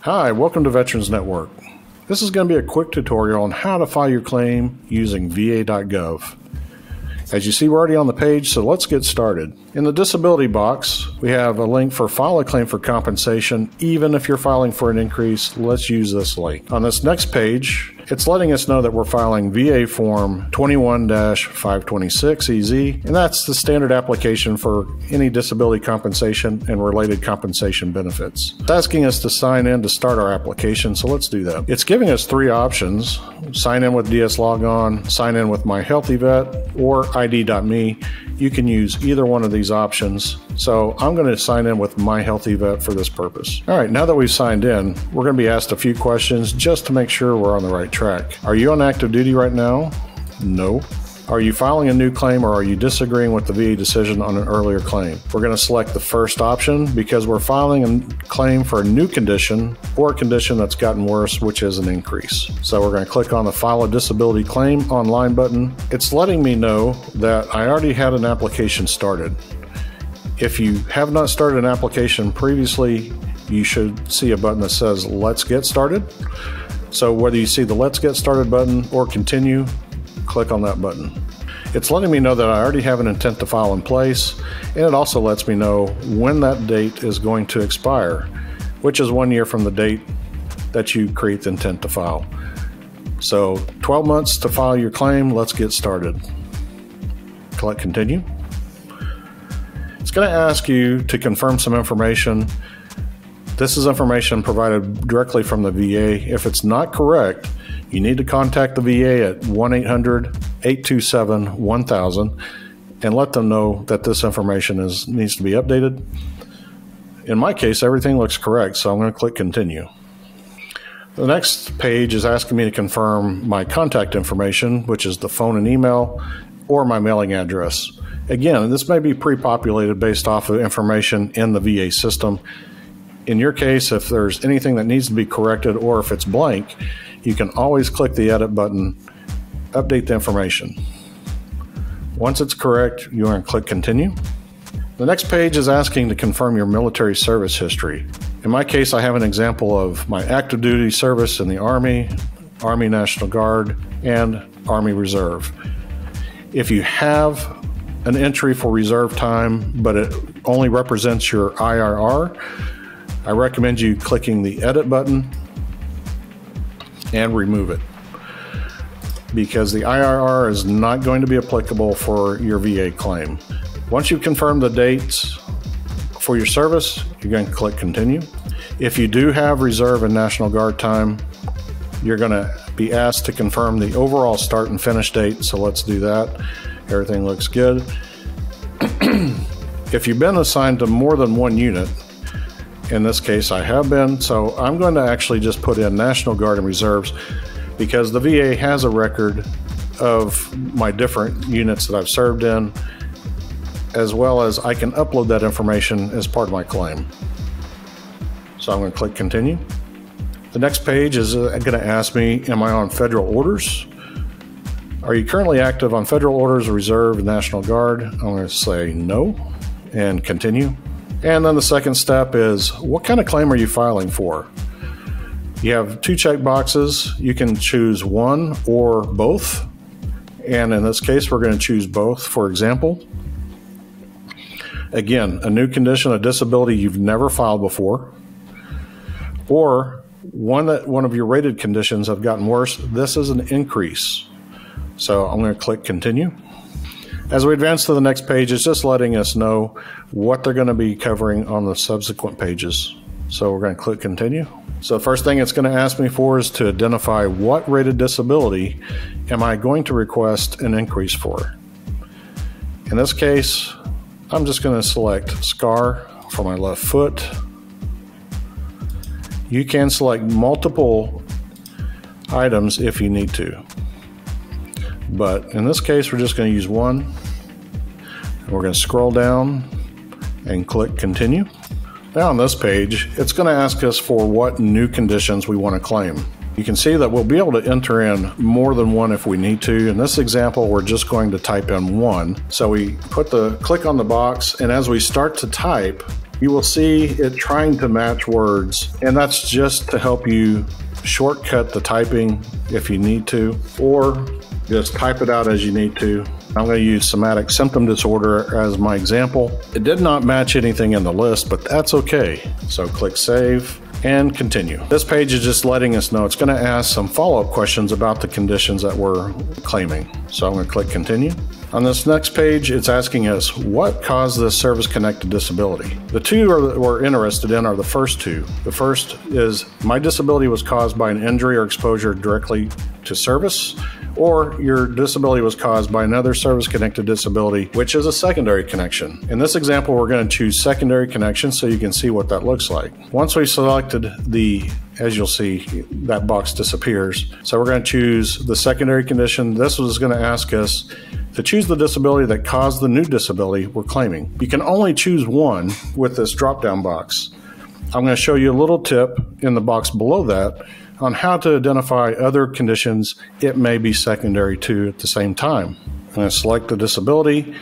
Hi, welcome to Veterans Network. This is going to be a quick tutorial on how to file your claim using VA.gov. As you see, we're already on the page, so let's get started. In the disability box, we have a link for file a claim for compensation. Even if you're filing for an increase, let's use this link. On this next page, it's letting us know that we're filing VA Form 21-526EZ, and that's the standard application for any disability compensation and related compensation benefits. It's asking us to sign in to start our application, so let's do that. It's giving us three options: sign in with DS Logon, sign in with My Healthy Vet, or ID.me. You can use either one of these options. So I'm going to sign in with My Healthy Vet for this purpose. All right, now that we've signed in, we're going to be asked a few questions just to make sure we're on the right track. Are you on active duty right now? No. Are you filing a new claim, or are you disagreeing with the VA decision on an earlier claim? We're going to select the first option because we're filing a claim for a new condition or a condition that's gotten worse, which is an increase. So we're going to click on the File a Disability Claim Online button. It's letting me know that I already had an application started. If you have not started an application previously, you should see a button that says Let's Get Started. So whether you see the Let's Get Started button or Continue, click on that button. It's letting me know that I already have an intent to file in place, and it also lets me know when that date is going to expire, which is 1 year from the date that you create the intent to file. So 12 months to file your claim. Let's get started. Click Continue. It's going to ask you to confirm some information. This is information provided directly from the VA. If it's not correct, you need to contact the VA at 1-800-827-1000 and let them know that this information needs to be updated. In my case, everything looks correct, so I'm going to click Continue. The next page is asking me to confirm my contact information, which is the phone and email or my mailing address. Again, this may be pre-populated based off of information in the VA system. In your case, if there's anything that needs to be corrected or if it's blank, you can always click the edit button, update the information. Once it's correct, you're going to click Continue. The next page is asking to confirm your military service history. In my case, I have an example of my active duty service in the Army, Army National Guard, and Army Reserve. If you have an entry for reserve time, but it only represents your IRR, I recommend you clicking the edit button and remove it, because the IRR is not going to be applicable for your VA claim. Once you've confirmed the dates for your service, you're going to click Continue. If you do have Reserve and National Guard time, you're going to be asked to confirm the overall start and finish date, so let's do that. Everything looks good. If you've been assigned to more than one unit, in this case, I have been, so I'm going to actually just put in National Guard and Reserves because the VA has a record of my different units that I've served in, as well as I can upload that information as part of my claim. So I'm going to click Continue. The next page is going to ask me, am I on federal orders? Are you currently active on federal orders, Reserve, National Guard? I'm going to say no and Continue. And then the second step is, what kind of claim are you filing for? You have two check boxes. You can choose one or both. And in this case, we're going to choose both, for example. Again, a new condition, a disability you've never filed before, or one of your rated conditions have gotten worse. This is an increase. So I'm going to click Continue. As we advance to the next page, it's just letting us know what they're going to be covering on the subsequent pages. So we're going to click Continue. So the first thing it's going to ask me for is to identify what rated disability am I going to request an increase for. In this case, I'm just going to select SCAR for my left foot. You can select multiple items if you need to, but in this case, we're just going to use one. We're going to scroll down and click Continue. Now on this page, it's going to ask us for what new conditions we want to claim. You can see that we'll be able to enter in more than one if we need to. In this example, we're just going to type in one. So we click on the box, and as we start to type, you will see it trying to match words, and that's just to help you shortcut the typing if you need to, or just type it out as you need to. I'm going to use somatic symptom disorder as my example. It did not match anything in the list, but that's okay. So click save and continue. This page is just letting us know it's going to ask some follow-up questions about the conditions that we're claiming. So I'm going to click continue. On this next page, it's asking us what caused this service-connected disability. The two that we're interested in are the first two. The first is my disability was caused by an injury or exposure directly to service, or your disability was caused by another service-connected disability, which is a secondary connection. In this example, we're going to choose secondary connection so you can see what that looks like. Once we've selected the as you'll see, that box disappears. So we're going to choose the secondary condition. This was going to ask us to choose the disability that caused the new disability we're claiming. You can only choose one with this drop-down box. I'm going to show you a little tip in the box below that on how to identify other conditions it may be secondary to at the same time. I'm going to select the disability.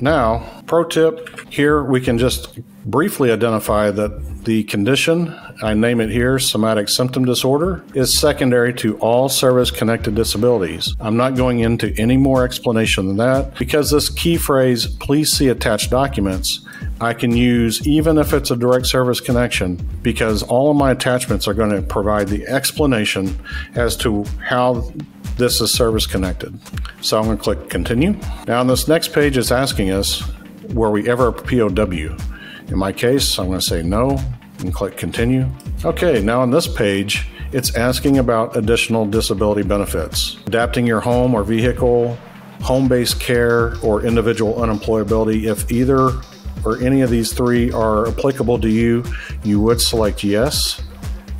Now, pro tip, here we can just briefly identify that the condition, I name it here, somatic symptom disorder, is secondary to all service-connected disabilities. I'm not going into any more explanation than that because this key phrase, please see attached documents, I can use even if it's a direct service connection because all of my attachments are going to provide the explanation as to how this is service connected. So I'm going to click continue. Now on this next page, it's asking us, were we ever a POW? In my case, I'm going to say no and click continue. Okay, now on this page, it's asking about additional disability benefits, adapting your home or vehicle, home-based care, or individual unemployability. If either or any of these three are applicable to you, you would select yes.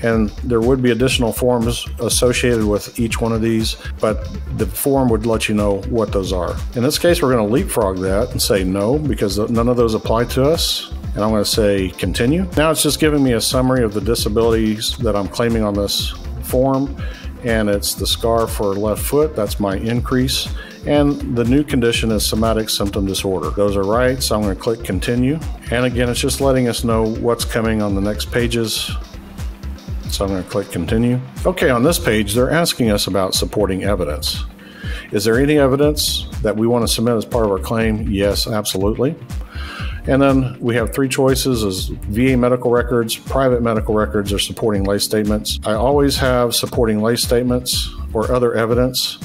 And there would be additional forms associated with each one of these, but the form would let you know what those are. In this case, we're going to leapfrog that and say no, because none of those apply to us. And I'm going to say continue. Now it's just giving me a summary of the disabilities that I'm claiming on this form. And it's the SCAR for left foot, that's my increase. And the new condition is somatic symptom disorder. Those are right, so I'm going to click continue. And again, it's just letting us know what's coming on the next pages. So I'm going to click continue. Okay, on this page, they're asking us about supporting evidence. Is there any evidence that we want to submit as part of our claim? Yes, absolutely. And then we have three choices as VA medical records, private medical records, or supporting lay statements. I always have supporting lay statements or other evidence.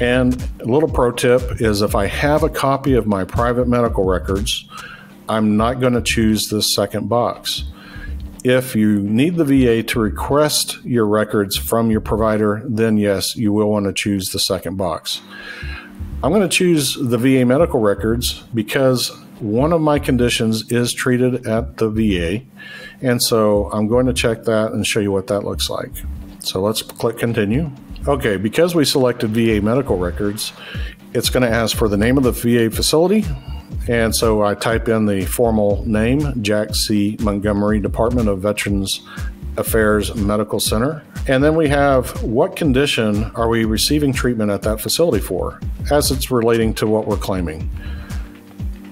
And a little pro tip is if I have a copy of my private medical records, I'm not going to choose this second box. If you need the VA to request your records from your provider, then yes, you will want to choose the second box. I'm going to choose the VA medical records because one of my conditions is treated at the VA, and so I'm going to check that and show you what that looks like. So let's click continue. Okay, because we selected VA medical records, it's going to ask for the name of the VA facility, and so I type in the formal name, Jack C. Montgomery Department of Veterans Affairs Medical Center. And then we have what condition are we receiving treatment at that facility for, as it's relating to what we're claiming.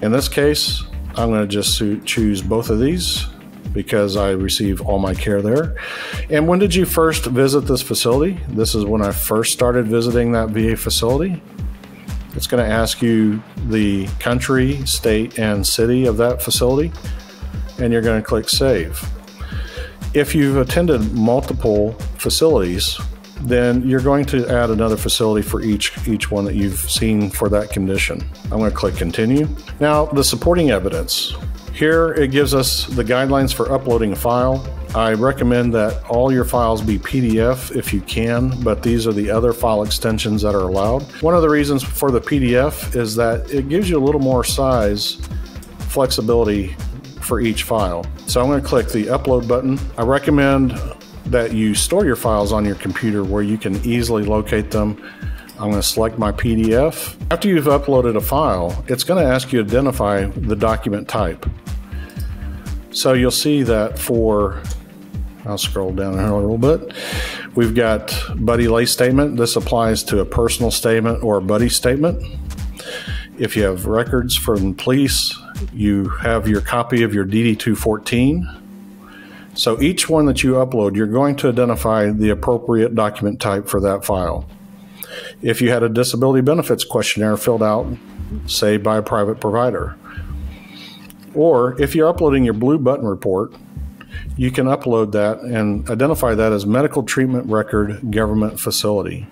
In this case, I'm going to just choose both of these because I receive all my care there. And when did you first visit this facility? This is when I first started visiting that VA facility. It's going to ask you the country, state, and city of that facility, and you're going to click save. If you've attended multiple facilities, then you're going to add another facility for each one that you've seen for that condition. I'm going to click continue. Now, the supporting evidence. Here, it gives us the guidelines for uploading a file. I recommend that all your files be PDF if you can, but these are the other file extensions that are allowed. One of the reasons for the PDF is that it gives you a little more size flexibility for each file. So I'm going to click the upload button. I recommend that you store your files on your computer where you can easily locate them. I'm going to select my PDF. After you've uploaded a file, it's going to ask you to identify the document type. So you'll see that I'll scroll down here a little bit. We've got buddy lay statement. This applies to a personal statement or a buddy statement. If you have records from police, you have your copy of your DD-214. So each one that you upload, you're going to identify the appropriate document type for that file. If you had a disability benefits questionnaire filled out, say by a private provider, or if you're uploading your blue button report, you can upload that and identify that as medical treatment record government facility.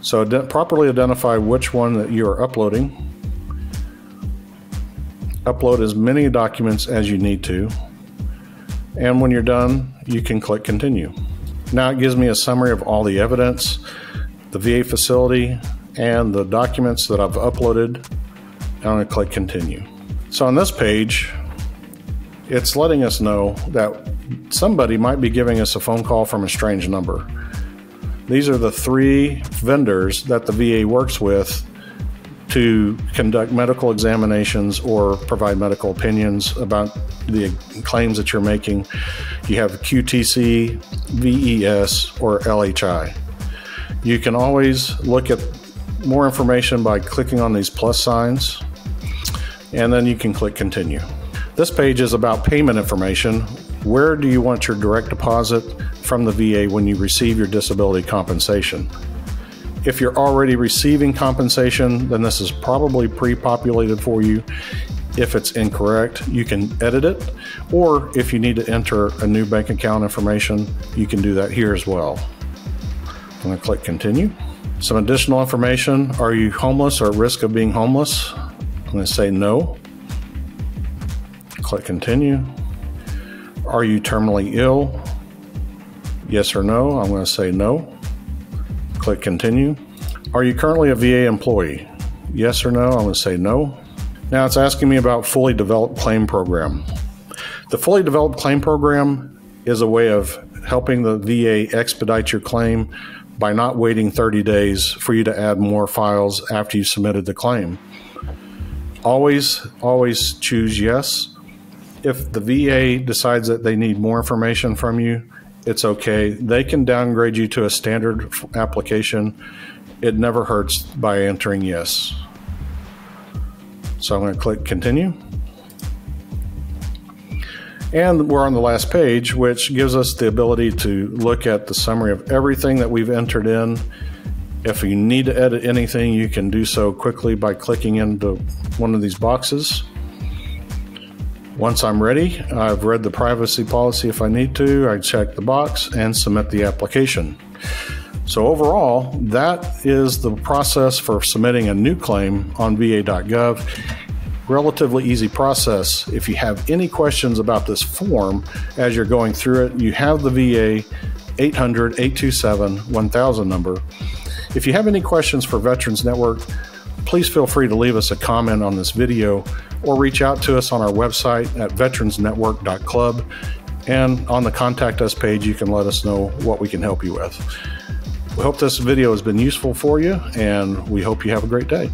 So properly identify which one that you are uploading. Upload as many documents as you need to. And when you're done, you can click continue. Now it gives me a summary of all the evidence, the VA facility, and the documents that I've uploaded. I'm gonna click continue. So on this page, it's letting us know that somebody might be giving us a phone call from a strange number. These are the three vendors that the VA works with to conduct medical examinations or provide medical opinions about the claims that you're making. You have QTC, VES, or LHI. You can always look at more information by clicking on these plus signs, and then you can click continue. This page is about payment information. Where do you want your direct deposit from the VA when you receive your disability compensation? If you're already receiving compensation, then this is probably pre-populated for you. If it's incorrect, you can edit it, or if you need to enter a new bank account information, you can do that here as well. I'm going to click continue. Some additional information. Are you homeless or at risk of being homeless? I'm going to say no. Click continue. Are you terminally ill? Yes or no? I'm going to say no. Click continue. Are you currently a VA employee? Yes or no? I'm going to say no. Now it's asking me about fully developed claim program. The fully developed claim program is a way of helping the VA expedite your claim by not waiting 30 days for you to add more files after you submitted the claim. Always choose yes. If the VA decides that they need more information from you, it's okay. They can downgrade you to a standard application. It never hurts by entering yes. So I'm going to click continue. And we're on the last page, which gives us the ability to look at the summary of everything that we've entered in. If you need to edit anything, you can do so quickly by clicking into one of these boxes. Once I'm ready, I've read the privacy policy if I need to, I check the box and submit the application. So overall, that is the process for submitting a new claim on VA.gov. Relatively easy process. If you have any questions about this form as you're going through it, you have the VA 800-827-1000 number. If you have any questions for Veterans Network, please feel free to leave us a comment on this video or reach out to us on our website at veteransnetwork.club, and on the Contact Us page you can let us know what we can help you with. We hope this video has been useful for you, and we hope you have a great day.